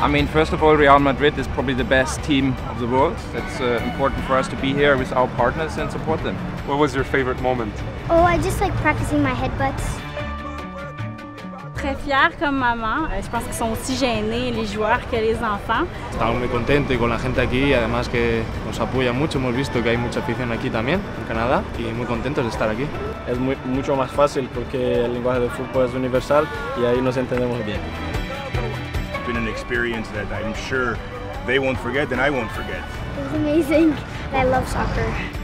I mean, first of all, Real Madrid is probably the best team of the world. It's important for us to be here with our partners and support them. What was your favorite moment? Oh, I just like practicing my headbutts. Très fière comme maman. Je pense qu'ils sont aussi gênés, les joueurs, que les enfants. Estamos muy contentos y con la gente aquí, además que nos apoya mucho. Hemos visto que hay mucha afición aquí también, en Canadá, y muy contentos de estar aquí. Es mucho más fácil porque el lenguaje del fútbol es universal y ahí nos entendemos bien. It's been an experience that I'm sure they won't forget and I won't forget. It was amazing. I love soccer.